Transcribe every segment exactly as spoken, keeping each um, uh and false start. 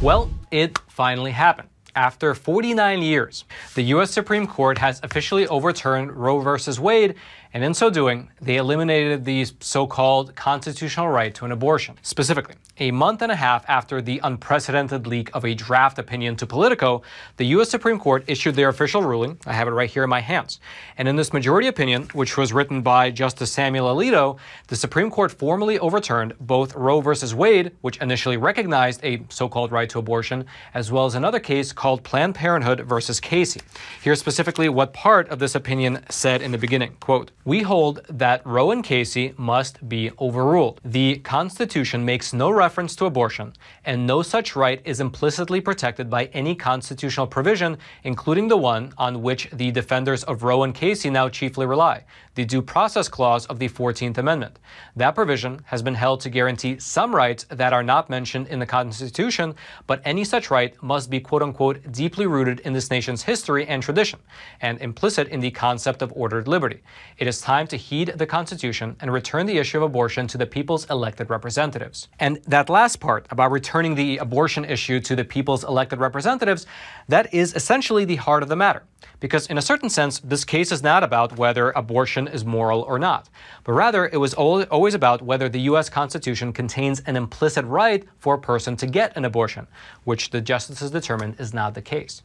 Well, it finally happened. After forty-nine years, the U S Supreme Court has officially overturned Roe versus Wade, and in so doing, they eliminated the so-called constitutional right to an abortion. Specifically, a month and a half after the unprecedented leak of a draft opinion to Politico, the U S Supreme Court issued their official ruling. I have it right here in my hands. And in this majority opinion, which was written by Justice Samuel Alito, the Supreme Court formally overturned both Roe versus Wade, which initially recognized a so-called right to abortion, as well as another case called Called Planned Parenthood versus Casey. Here's specifically what part of this opinion said in the beginning. Quote, "We hold that Roe and Casey must be overruled. The Constitution makes no reference to abortion, and no such right is implicitly protected by any constitutional provision, including the one on which the defenders of Roe and Casey now chiefly rely, the Due Process Clause of the fourteenth amendment. That provision has been held to guarantee some rights that are not mentioned in the Constitution, but any such right must be quote-unquote deeply rooted in this nation's history and tradition, and implicit in the concept of ordered liberty. It is time to heed the Constitution and return the issue of abortion to the people's elected representatives." And that last part about returning the abortion issue to the people's elected representatives, that is essentially the heart of the matter. Because in a certain sense, this case is not about whether abortion is moral or not, but rather it was always about whether the U S Constitution contains an implicit right for a person to get an abortion, which the justices determined is not the case.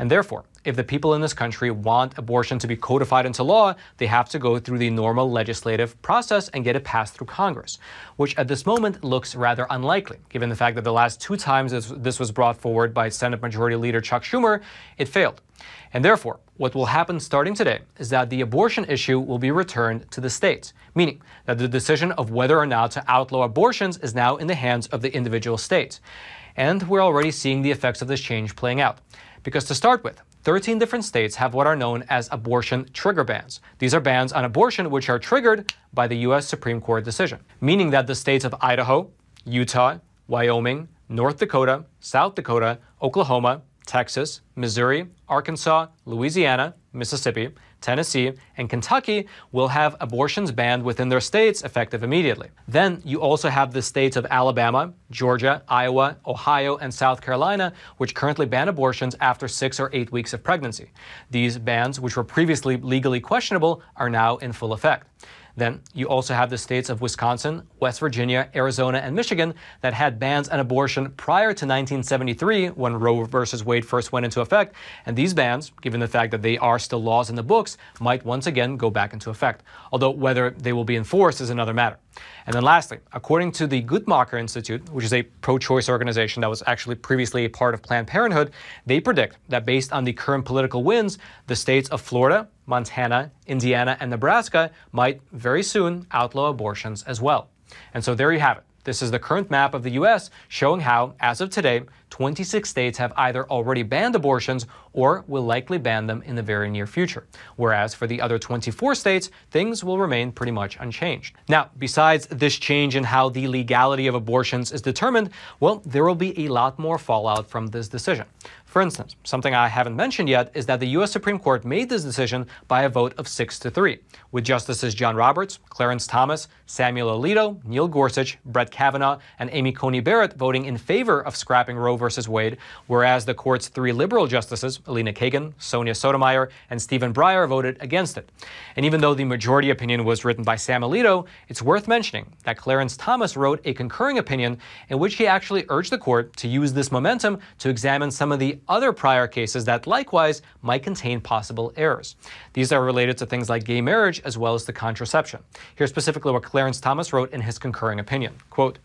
And therefore, if the people in this country want abortion to be codified into law, they have to go through the normal legislative process and get it passed through Congress, which at this moment looks rather unlikely, given the fact that the last two times this was brought forward by Senate Majority Leader Chuck Schumer, it failed. And therefore, what will happen starting today is that the abortion issue will be returned to the states, meaning that the decision of whether or not to outlaw abortions is now in the hands of the individual states. And we're already seeing the effects of this change playing out. Because to start with, thirteen different states have what are known as abortion trigger bans. These are bans on abortion which are triggered by the U S Supreme Court decision, meaning that the states of Idaho, Utah, Wyoming, North Dakota, South Dakota, Oklahoma, Texas, Missouri, Arkansas, Louisiana, Mississippi, Tennessee, and Kentucky will have abortions banned within their states effective immediately. Then you also have the states of Alabama, Georgia, Iowa, Ohio, and South Carolina, which currently ban abortions after six or eight weeks of pregnancy. These bans, which were previously legally questionable, are now in full effect. Then you also have the states of Wisconsin, West Virginia, Arizona, and Michigan that had bans on abortion prior to nineteen seventy-three when Roe versus Wade first went into effect, and these bans, given the fact that they are still laws in the books, might once again go back into effect, although whether they will be enforced is another matter. And then lastly, according to the Guttmacher Institute, which is a pro-choice organization that was actually previously a part of Planned Parenthood, they predict that based on the current political winds, the states of Florida, Montana, Indiana, and Nebraska might very soon outlaw abortions as well. And so there you have it. This is the current map of the U S showing how, as of today, twenty-six states have either already banned abortions or will likely ban them in the very near future. Whereas for the other twenty-four states, things will remain pretty much unchanged. Now, besides this change in how the legality of abortions is determined, well, there will be a lot more fallout from this decision. For instance, something I haven't mentioned yet is that the U S Supreme Court made this decision by a vote of six to three, with Justices John Roberts, Clarence Thomas, Samuel Alito, Neil Gorsuch, Brett Kavanaugh, and Amy Coney Barrett voting in favor of scrapping Roe versus Wade, whereas the court's three liberal justices, Elena Kagan, Sonia Sotomayor, and Stephen Breyer, voted against it. And even though the majority opinion was written by Sam Alito, it's worth mentioning that Clarence Thomas wrote a concurring opinion in which he actually urged the court to use this momentum to examine some of the other prior cases that likewise might contain possible errors. These are related to things like gay marriage as well as to contraception. Here's specifically what Clarence Thomas wrote in his concurring opinion. Quote,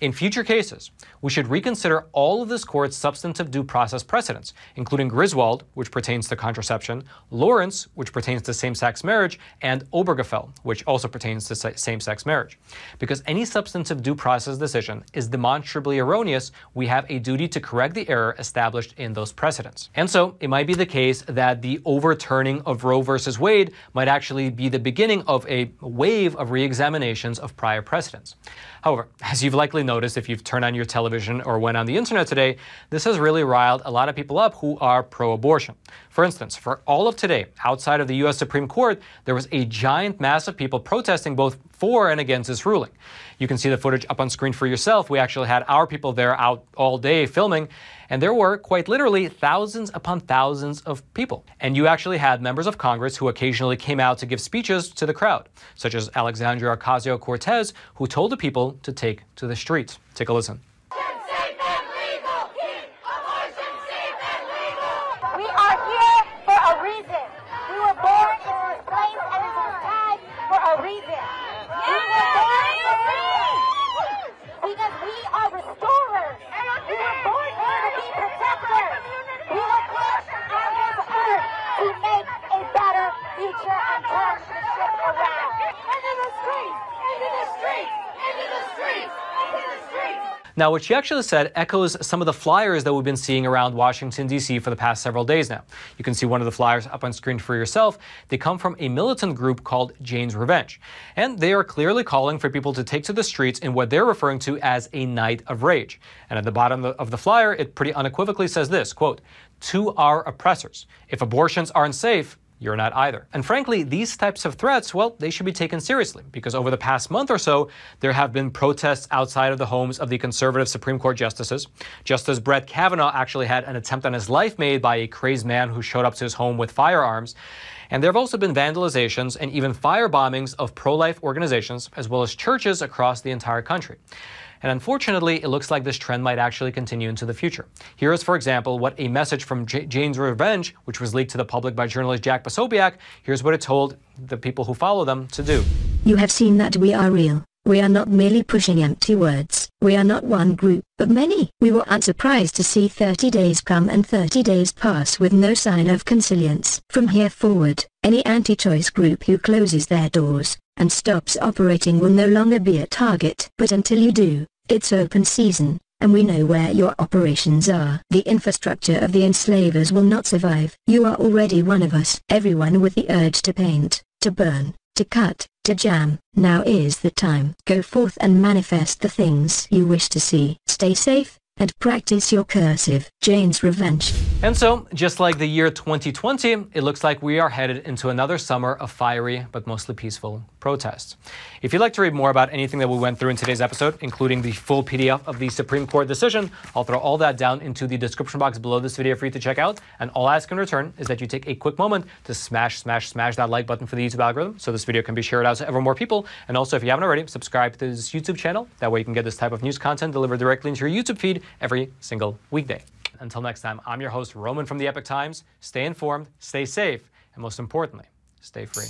"In future cases, we should reconsider all of this court's substantive due process precedents, including Griswold, which pertains to contraception, Lawrence, which pertains to same-sex marriage, and Obergefell, which also pertains to same-sex marriage. Because any substantive due process decision is demonstrably erroneous, we have a duty to correct the error established in those precedents." And so, it might be the case that the overturning of Roe versus Wade might actually be the beginning of a wave of re-examinations of prior precedents. However, as you've likely noticed if you've turned on your television or went on the internet today, this has really riled a lot of people up who are pro-abortion. For instance, for all of today, outside of the U S Supreme Court, there was a giant mass of people protesting both for and against this ruling. You can see the footage up on screen for yourself. We actually had our people there out all day filming, and there were quite literally thousands upon thousands of people. And you actually had members of Congress who occasionally came out to give speeches to the crowd, such as Alexandria Ocasio-Cortez, who told the people to take to the streets. Take a listen. Now, what she actually said echoes some of the flyers that we've been seeing around Washington, D C for the past several days now. You can see one of the flyers up on screen for yourself. They come from a militant group called Jane's Revenge, and they are clearly calling for people to take to the streets in what they're referring to as a night of rage. And at the bottom of the flyer, it pretty unequivocally says this, quote, "To our oppressors, if abortions aren't safe, you're not either." And frankly, these types of threats, well, they should be taken seriously, because over the past month or so, there have been protests outside of the homes of the conservative Supreme Court justices. Justice Brett Kavanaugh actually had an attempt on his life made by a crazed man who showed up to his home with firearms. And there have also been vandalizations and even firebombings of pro-life organizations, as well as churches across the entire country. And unfortunately, it looks like this trend might actually continue into the future. Here is, for example, what a message from J- Jane's Revenge, which was leaked to the public by journalist Jack Posobiak, here's what it told the people who follow them to do. "You have seen that we are real. We are not merely pushing empty words. We are not one group, but many. We were unsurprised to see thirty days come and thirty days pass with no sign of consilience. From here forward, any anti-choice group who closes their doors and stops operating will no longer be a target. But until you do, it's open season, and we know where your operations are. The infrastructure of the enslavers will not survive. You are already one of us. Everyone with the urge to paint, to burn, to cut, to jam. Now is the time. Go forth and manifest the things you wish to see. Stay safe and practice your cursive." Jane's Revenge. And so, just like the year twenty twenty, it looks like we are headed into another summer of fiery but mostly peaceful protests. If you'd like to read more about anything that we went through in today's episode, including the full P D F of the Supreme Court decision, I'll throw all that down into the description box below this video for you to check out. And all I ask in return is that you take a quick moment to smash, smash, smash that like button for the YouTube algorithm so this video can be shared out to ever more people. And also, if you haven't already, subscribe to this YouTube channel. That way you can get this type of news content delivered directly into your YouTube feed every single weekday. Until next time, I'm your host, Roman from the Epoch Times. Stay informed, stay safe, and most importantly, stay free.